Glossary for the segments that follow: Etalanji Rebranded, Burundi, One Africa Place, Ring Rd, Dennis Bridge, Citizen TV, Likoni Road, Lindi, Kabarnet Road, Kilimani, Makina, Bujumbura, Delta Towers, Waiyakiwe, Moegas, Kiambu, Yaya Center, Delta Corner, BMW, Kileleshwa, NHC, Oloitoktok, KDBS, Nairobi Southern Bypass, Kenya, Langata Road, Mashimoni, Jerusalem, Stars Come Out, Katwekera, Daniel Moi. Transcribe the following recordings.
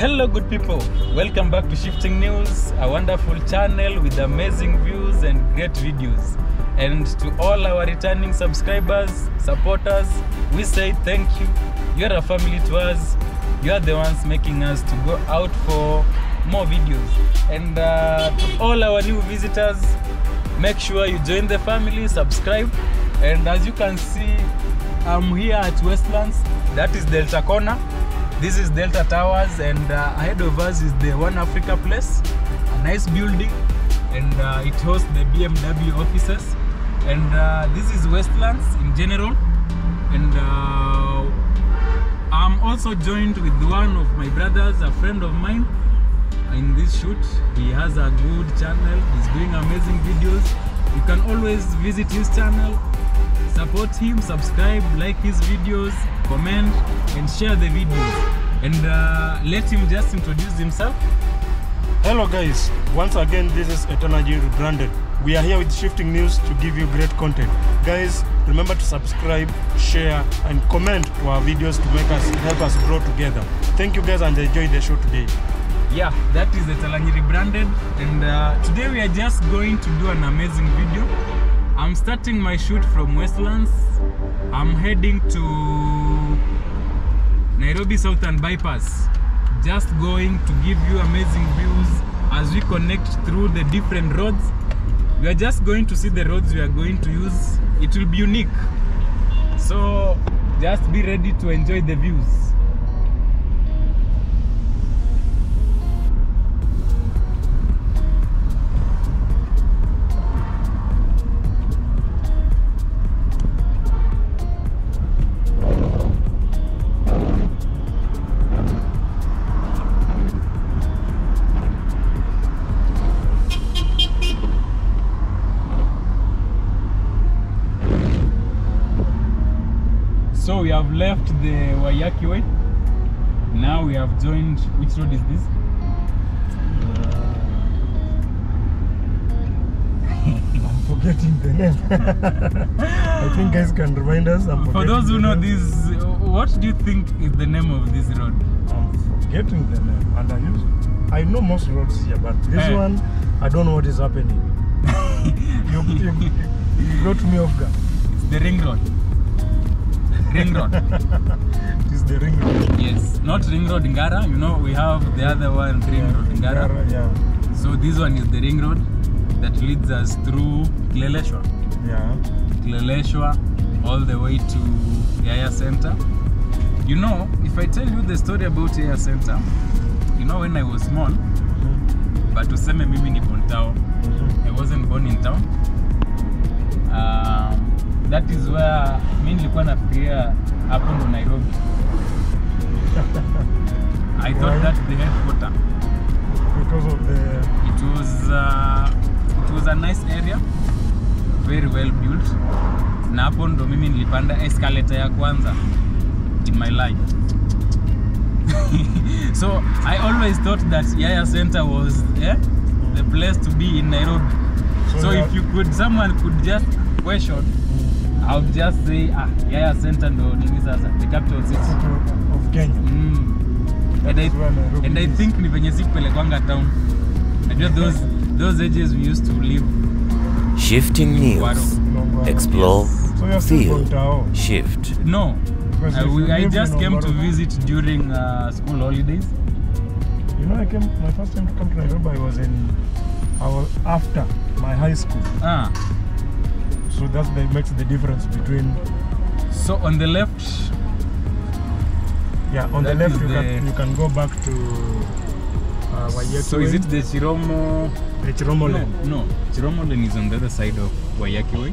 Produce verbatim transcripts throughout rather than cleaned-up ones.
Hello good people, welcome back to Shifting News, a wonderful channel with amazing views and great videos. And to all our returning subscribers, supporters, we say thank you. You are a family to us. You are the ones making us to go out for more videos. And uh, to all our new visitors, make sure you join the family, subscribe. And as you can see, I'm here at Westlands. That is Delta Corner. This is Delta Towers, and uh, ahead of us is the One Africa Place, a nice building, and uh, it hosts the B M W offices. And uh, this is Westlands in general. And uh, I'm also joined with one of my brothers, a friend of mine, in this shoot. He has a good channel. He's doing amazing videos. You can always visit his channel, support him, subscribe, like his videos, comment and share the videos, and uh, let him just introduce himself. Hello guys, once again this is Etalanji Rebranded. We are here with Shifting News to give you great content. Guys, remember to subscribe, share and comment to our videos to make us help us grow together. Thank you guys and enjoy the show today. Yeah, that is Etalanji Rebranded, and uh, today we are just going to do an amazing video. I'm starting my shoot from Westlands. I'm heading to Nairobi Southern Bypass, just going to give you amazing views as we connect through the different roads. We are just going to see the roads we are going to use. It will be unique, so just be ready to enjoy the views. So we have left the Waiyakiwe. Now we have joined, which road is this? I'm forgetting the name. I think guys can remind us. I'm For those who know this, what do you think is the name of this road? I'm forgetting the name. And I use, I know most roads here, but this hey. one, I don't know what is happening. you, you, you got me off guard. It's the ring road. Ring road. It is the ring road. Yes, not ring road Ngara. You know, we have the other one, ring yeah, road Ngara. Ngara yeah. So this one is the ring road that leads us through Kileleshwa. Yeah. Kileleshwa, all the way to Yaya Center. You know, if I tell you the story about Yaya Center, you know, when I was small, mm-hmm. but tuseme mimi nipo town. Mm-hmm. I wasn't born in town. Uh, That is where mimi nilikuwa nafikiria hapo ndo Nairobi. I thought Why? That's the headquarter. Because of the... It was, uh, it was a nice area, very well built. Na hapo ndo mimi nilipanda escalator ya kwanza in my life. So I always thought that Yaya Center was eh, the place to be in Nairobi. So, so if you could, someone could just question, I'll just say, ah, Yaya Center and the capital city of Kenya. Mm. And, I, and I think ni venye sikuelekwanga town. I know those, those edges we used to live. Shifting News. Explore, yes. Feel, shift. No, I, we, I just came to visit during uh, school holidays. You know, I came, my first time to come to Nairobi was in, I was after my high school. Ah. So that's that makes the difference between. So on the left. Yeah, on the left you, the... Can, you can go back to uh, Waiyakiwe. So is it the Chiromo? The Chiromo Lane. No, no, Chiromo Lane is on the other side of Waiyakiwe.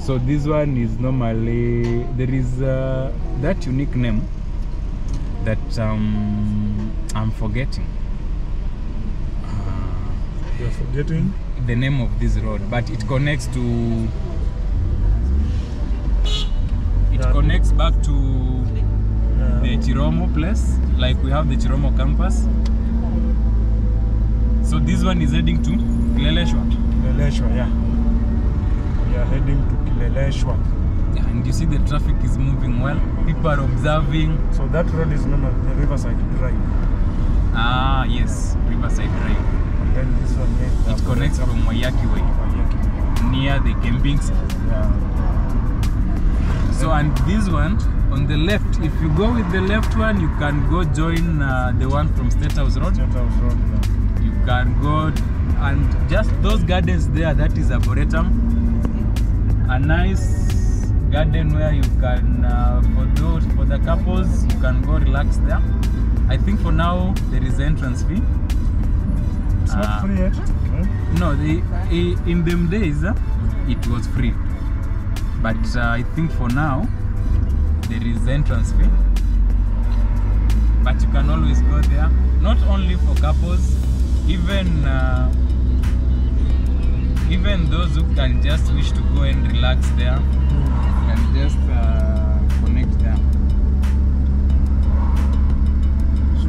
So this one is normally there is uh, that unique name that um, I'm forgetting. Uh, You're forgetting the name of this road, but it connects to. It connects back to yeah. the Chiromo place, like we have the Chiromo campus. So this one is heading to Kileleshwa. Kileleshwa, yeah. We are heading to Kileleshwa. Yeah, and you see the traffic is moving well. People are observing. So that road is known as the Riverside Drive. Ah, yes, Riverside Drive. And then this one here. It connects from Waiyakiwe near the camping site. Yeah. So, and this one on the left, if you go with the left one, you can go join uh, the one from State House Road. State House Road, yeah. You can go, and just those gardens there, that is Arboretum. A nice garden where you can, uh, for those, for the couples, you can go relax there. I think for now there is entrance fee. It's uh, not free yet. Okay. No, they, in them days uh, it was free, but uh, I think for now there is entrance fee. But you can always go there, not only for couples, even uh, even those who can just wish to go and relax there. And just uh, connect them. So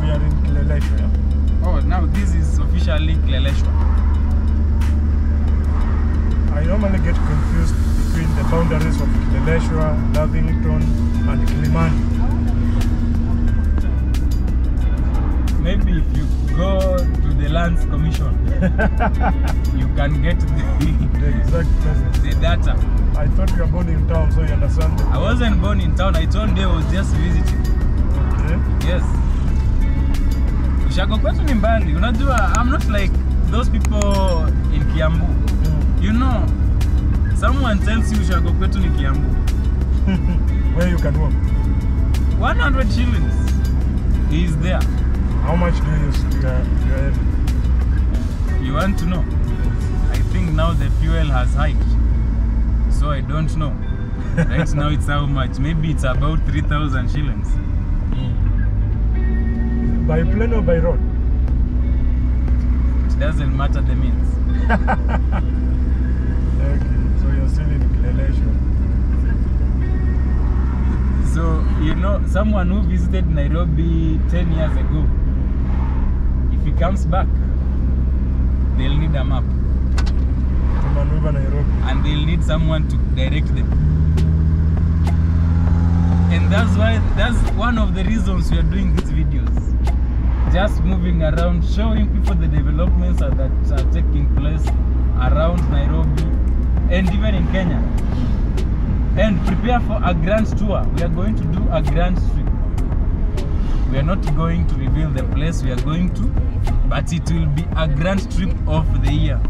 we are in Kileleshwa. Yeah? Oh, now this is officially Kileleshwa. I normally get confused between the boundaries of Kileleshwa, Lavington, and Kilimani. Maybe if you go to the Lands Commission, you can get the, the exact the data. I thought you were born in town, so you understand. I wasn't born in town, I told you I was just visiting. Okay. Yes. I'm not like those people in Kiambu. Mm. You know, someone tells you, Ushagokwetu ni Kiambu. Where you can walk? one hundred shillings. He is there. How much do you use your fuel? You want to know? I think now the fuel has hiked. So I don't know. Right now it's how much? Maybe it's about three thousand shillings. Mm. By plane or by road? It doesn't matter the means. Okay, so you're still in Kileleshwa. So you know, someone who visited Nairobi ten years ago, if he comes back, they'll need a map. And they'll need someone to direct them, and that's why that's one of the reasons we are doing these videos, just moving around, showing people the developments that are taking place around Nairobi and even in Kenya, and prepare for a grand tour. We are going to do a grand trip. We are not going to reveal the place we are going to, but it will be a grand trip of the year.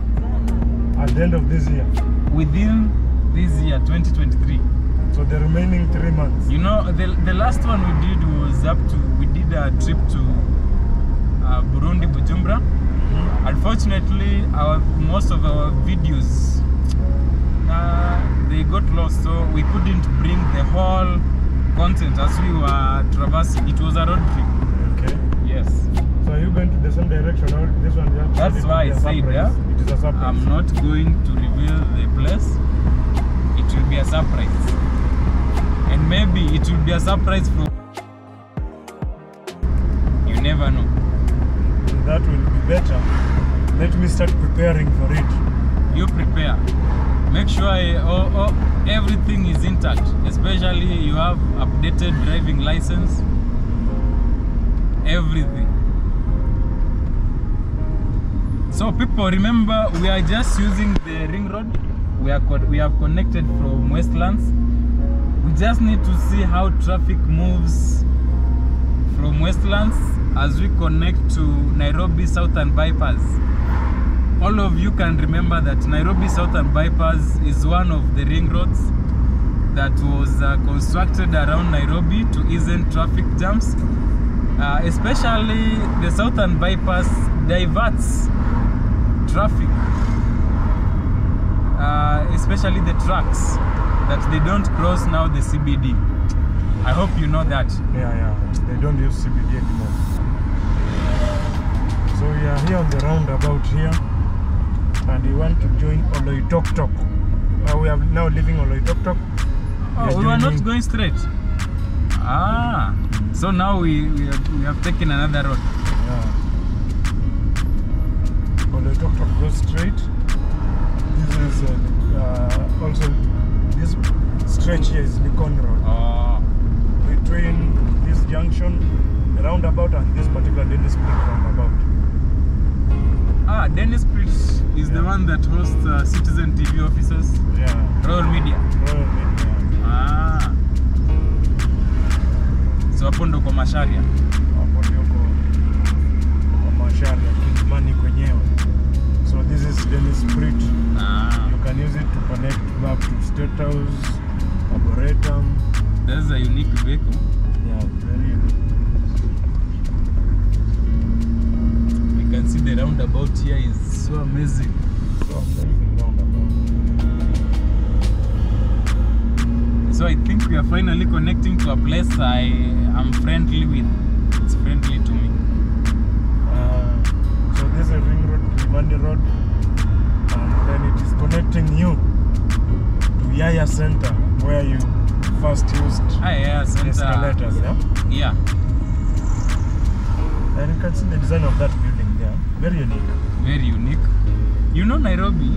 At the end of this year? Within this year, twenty twenty-three. So the remaining three months? You know, the, the last one we did was up to, we did a trip to uh, Burundi, Bujumbura. Mm-hmm. Unfortunately, our, most of our videos, uh, they got lost, so we couldn't bring the whole content as we were traversing. It was a road trip. Okay. Yes. So are you going to the same direction or this one? Yeah? That's why I said, yeah, it is a surprise. I'm not going to reveal the place. It will be a surprise. And maybe it will be a surprise for you, never know. That will be better. Let me start preparing for it. You prepare. Make sure I, oh, oh, everything is intact. Especially you have updated driving license. Everything. So people, remember, we are just using the ring road. We are we have connected from Westlands. We just need to see how traffic moves from Westlands as we connect to Nairobi Southern Bypass. All of you can remember that Nairobi Southern Bypass is one of the ring roads that was uh, constructed around Nairobi to ease in traffic jams. Uh, especially the Southern Bypass diverts traffic, uh, especially the trucks, that they don't cross now the C B D. I hope you know that. Yeah, yeah, they don't use C B D anymore. So we are here on the roundabout here, and we want to join Oloitoktok. Uh, we are now leaving Oloitoktok. Oh, we, we are not going straight. Ah, so now we we have, we have taken another road. Yeah. Oloitoktok goes straight. This is uh, uh, also this stretch here is Likoni Road. Oh. Between this junction the roundabout and this particular Dennis Bridge roundabout. Ah, Dennis Bridge is yeah. the one that hosts uh, Citizen T V officers? Yeah. Royal Media? Royal Media. Ah. So, hapo ndo kwa Masharia? Hapo ndo kwa Masharia, Kidmani kwenyewe. So, this is Dennis Bridge. Ah. You can use it to connect back to State House, Arboretum. This is a unique vehicle. Yeah, very unique. We can see the roundabout here is so amazing. So amazing roundabout. So I think we are finally connecting to a place I am friendly with. It's friendly to me. Uh, so this is a ring road, Likoni Road. And then it is connecting you to Yaya Center, where you first used ah, yeah, escalators, yeah? Yeah. And you can see the design of that building there. Very unique. Very unique. You know Nairobi,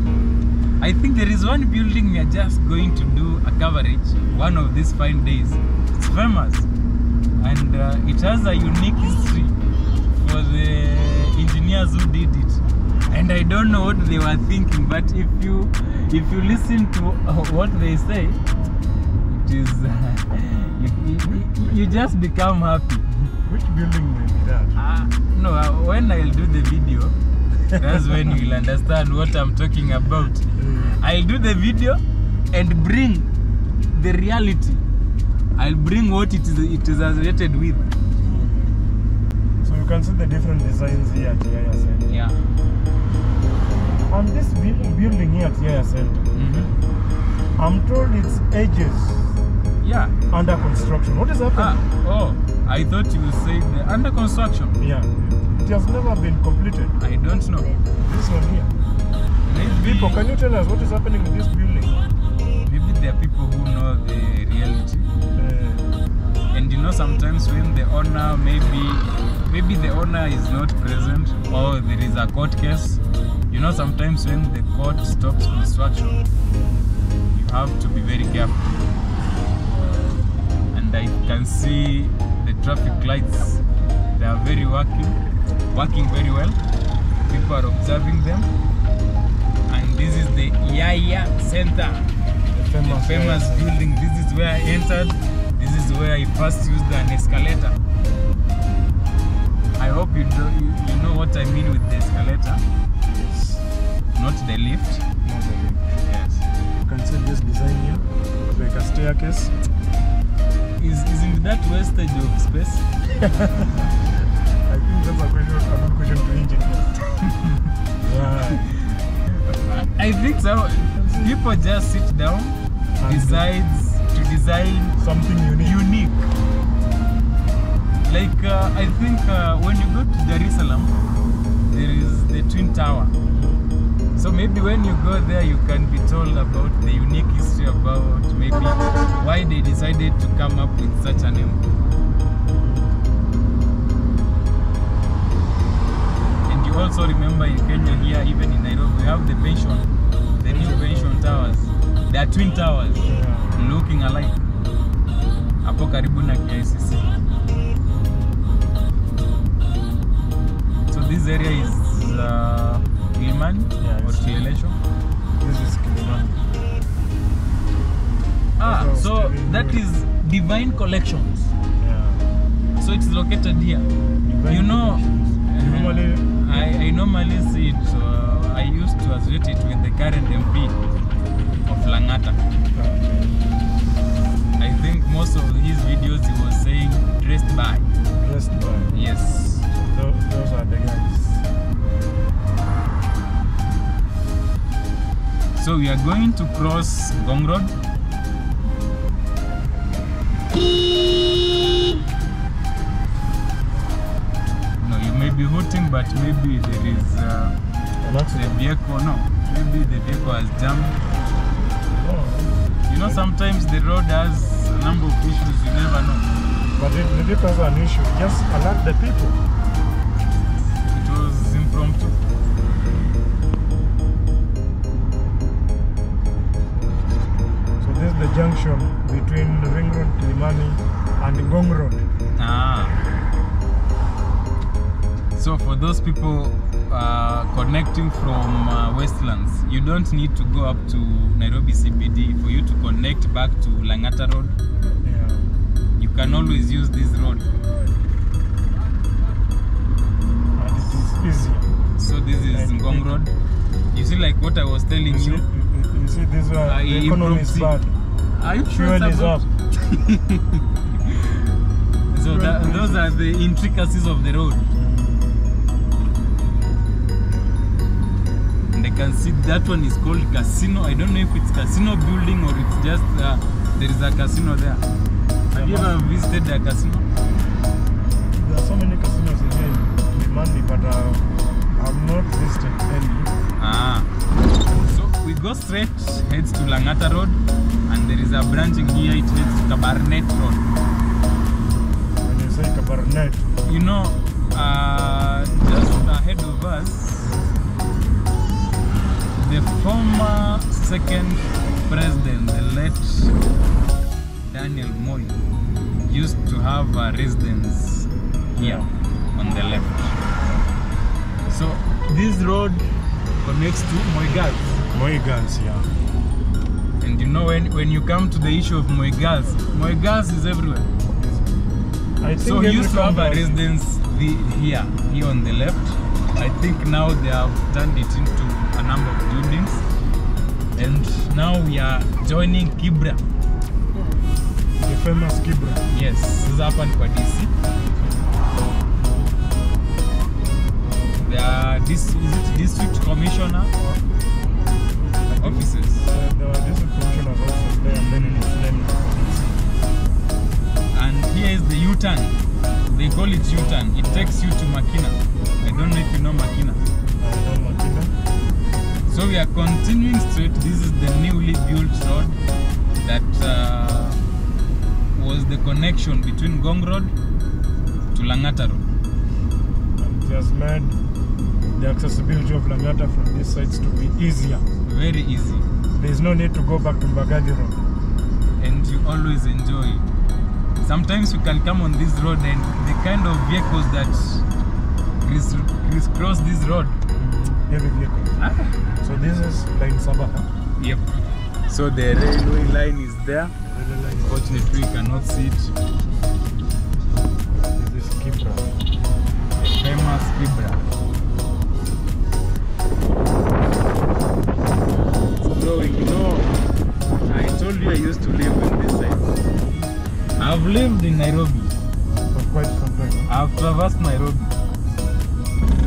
I think there is one building we are just going to do a coverage one of these fine days. It's famous. And uh, it has a unique history for the engineers who did it. And I don't know what they were thinking, but if you, if you listen to what they say, is uh, you, you, you just become happy. Which building will be that? Uh, no, uh, when I'll do the video, that's when you'll understand what I'm talking about. I'll do the video and bring the reality. I'll bring what it is, it is associated with. So you can see the different designs here at Yaya Center. Yeah. And this building here at Yaya Center, mm-hmm. I'm told it's ages. Yeah. Under construction. What is happening? Ah, oh, I thought you were saying the under construction. Yeah. It has never been completed. I don't know. This one here. Maybe. People, can you tell us what is happening in this building? Maybe there are people who know the reality. Uh, and you know, sometimes when the owner, maybe, maybe the owner is not present or there is a court case. You know, sometimes when the court stops construction, you have to be very careful. I can see the traffic lights, they are very working, working very well, people are observing them, and this is the Yaya Center, the famous, the famous building. This is where I entered, this is where I first used an escalator. I hope you, do, you, you know what I mean with the escalator, yes. Not the lift. Not the lift. Yes. You can see this design here, like a staircase. Is, isn't that wastage of space? I think that's a question, a question to engineers. Yeah. I think so. People just sit down, and decides to design something unique. unique. Like uh, I think uh, when you go to Jerusalem, there is the Twin Tower. So maybe when you go there, you can be told about the unique history, about maybe why they decided to come up with such a name. And you also remember in Kenya here, even in Nairobi, we have the pension, the new pension towers. They are twin towers, yeah. Looking alike. Hapo karibu na K I C C. So this area is... Uh, Kiliman yeah, or Kileleshwa? This is Kiliman. Ah, That's so that doing. is Divine Collections. Yeah. So it's located here. Divine you know, uh, normally, I, I normally see it, uh, I used to associate it with the current M P of Langata. Okay. I think most of his videos he was saying dressed by. Dressed by? Yes. So those, those are the guys. So we are going to cross Ngong Road. No, you may be hooting, but maybe there is uh, the vehicle. No, maybe the vehicle has jammed. Oh. You know, sometimes the road has a number of issues. You never know. But if the vehicle has an issue, just alert the people. It was impromptu. This is the junction between Ring Road, Kilimani and Ngong Road. Ah. So for those people uh, connecting from uh, Westlands, you don't need to go up to Nairobi C B D for you to connect back to Langata Road. Yeah. You can always use this road. And it is easy. So this is Ngong Road. You see, like what I was telling you. See, you, you, you see this one, uh, the economy is bad. Are you sure it's about... up? So that, those are the intricacies of the road. And I can see that one is called Casino. I don't know if it's Casino Building or it's just uh, there is a casino there. Have you ever visited a casino? There are so many casinos in here in Mandi, but uh, I've not visited any. Ah. So we go straight, heads to Langata Road, and there is a branch in here, it heads to Kabarnet Road. You know, uh, just ahead of us, the former second president, the late Daniel Moi, used to have a residence here on the left. So this road connects to Moegas. Moegas, yeah. And you know, when, when you come to the issue of Moegas, Moegas is everywhere. I think so he used to have a residence the, here, here on the left. I think now they have turned it into a number of buildings. And now we are joining Kibra. The famous Kibra. Yes, this is happened for D C. There are, this, is it district commissioner offices? Uh, there are district commissioners also there and then in Islam. And here is the U-turn. They call it U-turn. It takes you to Makina. I don't know if you know Makina. I know Makina. So we are continuing straight. This is the newly built road that uh, was the connection between Ngong Road to Langata Road. And it has made the accessibility of Langata from these sides to be easier. Very easy. There is no need to go back to Mbagaji Road. And you always enjoy it. Sometimes you can come on this road and the kind of vehicles that cross this road. Heavy vehicles. Ah. So this is line Sabaha. Yep. So the railway line is there. Unfortunately, you cannot see it. This is Kibra. The famous Kibra. It's blowing. You know, I told you I used to live on this side. I've lived in Nairobi for quite some time. I've traversed Nairobi,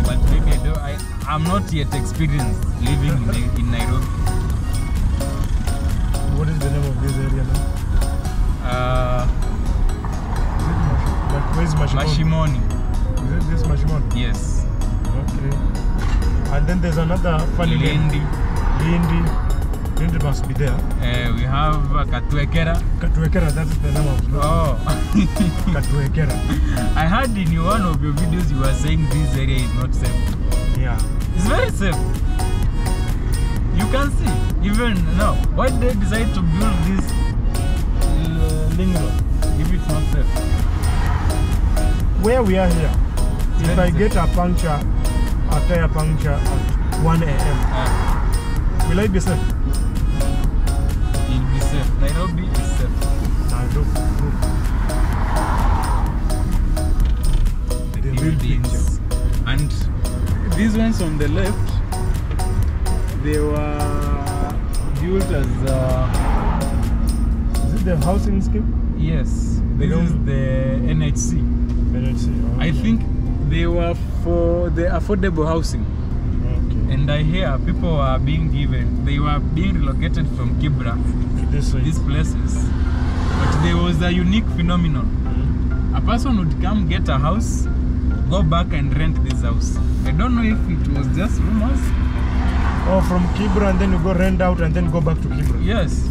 but maybe I don't, I, I'm not yet experienced living in, in Nairobi. What is the name of this area now? Uh, is it Mash like, where is Mashimoni? Mashimoni. Is it this Mashimoni? Yes. Okay. And then there's another funny name. Lindi. Lindi. It must be there. Uh, we have uh, Katwekera. Katwekera, that's the name of the Oh. Katwekera. I heard in one of your videos you were saying this area is not safe. Yeah. It's very safe. You can see, even now, why they decide to build this uh, link road if it's not safe? Where we are here, it's if I safe. Get a puncture, a tire puncture at one a m, ah. will I be safe? Nairobi is safe. Nairobi. The buildings. And these ones on the left, they were built as uh, is it the housing scheme? Yes. This they is the N H C. N H C. Okay. I think they were for the affordable housing. Okay. And I hear people are being given, they were being relocated from Kibra. This these places, but there was a unique phenomenon. Mm-hmm. A person would come, get a house, go back and rent this house. I don't know if it was just rumors. Or oh, from Kibra and then you go rent out and then go back to Kibra. Yes.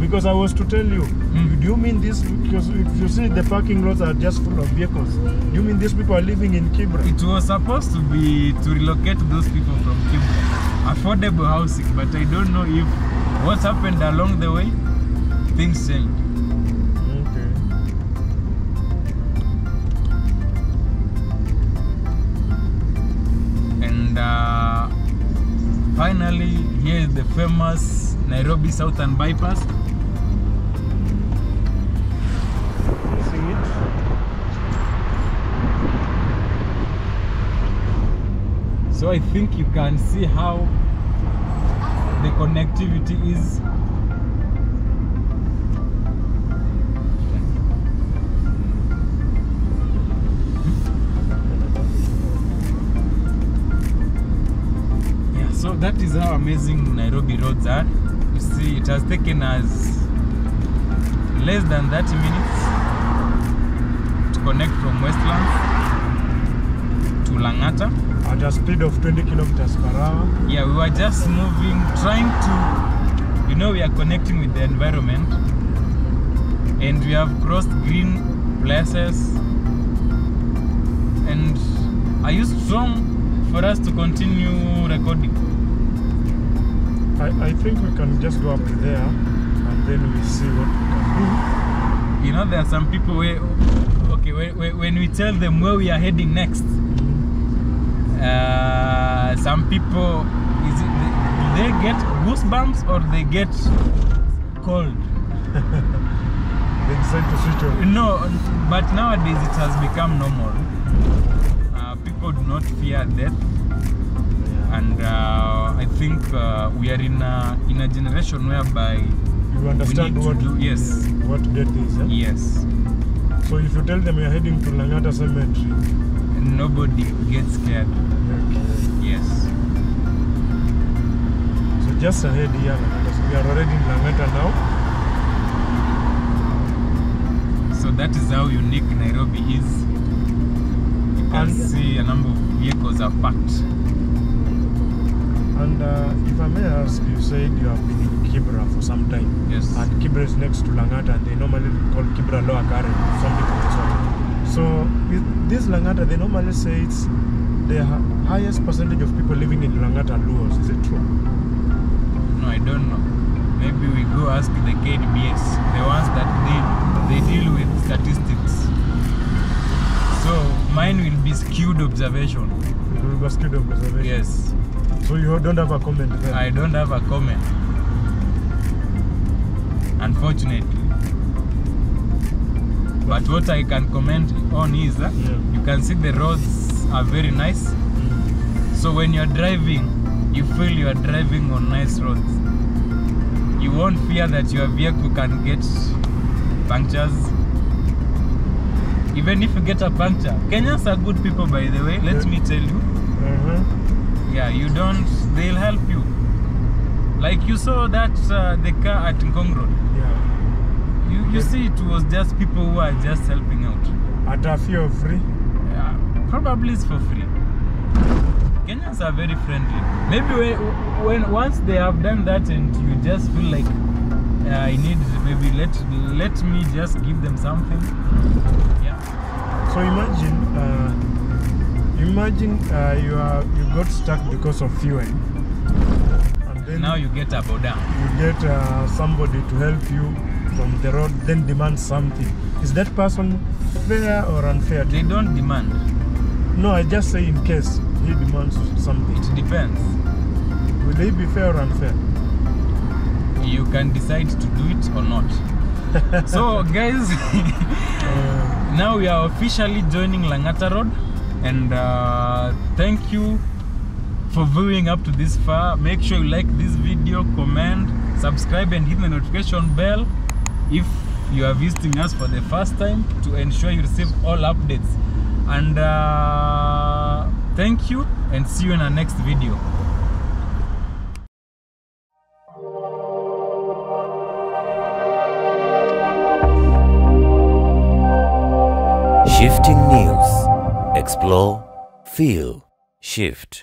Because I was to tell you, mm. do you mean this, because if you see the parking lots are just full of vehicles, do you mean these people are living in Kibra? It was supposed to be to relocate those people from Kibra. Affordable housing, but I don't know if what happened along the way, things changed. Okay. Southern Bypass. Facing it. So I think you can see how the connectivity is. So that is how amazing Nairobi roads are. You see, it has taken us less than thirty minutes to connect from Westlands to Langata. At a speed of twenty kilometers per hour. Yeah, we were just moving, trying to, you know, we are connecting with the environment. And we have crossed green places. And are you strong for us to continue recording? I, I think we can just go up there and then we see what we can do. You know, there are some people where, okay, where, when we tell them where we are heading next, uh, some people, is it, do they get goosebumps or they get cold? They decide to switch off. No, but nowadays it has become normal. Uh, people do not fear death. And uh, I think uh, we are in a, in a generation whereby you understand we need what to do, yes. Uh, what death is, eh? Yes. So if you tell them you're heading to Langata Cemetery, nobody gets scared. Okay. Yes. So just ahead here, so we are already in Langata now. So that is how unique Nairobi is. You can and see a number of vehicles are packed. And uh, if I may ask, you said you have been in Kibra for some time. Yes. And Kibra is next to Langata, and they normally call Kibra Lower Karen, something of the sort. So this Langata, they normally say it's the highest percentage of people living in Langata Luos. Is it true? No, I don't know. Maybe we go ask the K D B S, the ones that deal, they deal with statistics. So mine will be skewed observation. It will be skewed observation. Yes. So you don't have a comment there? I don't have a comment, unfortunately. But what I can comment on is that uh, yeah. you can see the roads are very nice. Mm. So when you're driving, you feel you are driving on nice roads. You won't fear that your vehicle can get punctures. Even if you get a puncture, Kenyans are good people, by the way, let yeah. me tell you. Uh-huh. Yeah, you don't, they'll help you. Like you saw that uh, the car at Ngong Road. Yeah. You, you yeah. see, it was just people who are just helping out. At a fee or free? Yeah, probably it's for free. Kenyans are very friendly. Maybe when, when once they have done that and you just feel like uh, I need, maybe let, let me just give them something. Yeah. So imagine, uh, Imagine uh, you are you got stuck because of fuel, and then now you get a boda. You get uh, somebody to help you from the road, then demand something. Is that person fair or unfair? They don't demand. No, I just say in case he demands something. It depends. Will they be fair or unfair? You can decide to do it or not. So guys, uh, now we are officially joining Langata Road. And uh, thank you for viewing up to this far. Make sure you like this video, comment, subscribe, and hit the notification bell if you are visiting us for the first time to ensure you receive all updates. And uh, thank you, and see you in our next video. Shifting News. Explore, feel, shift.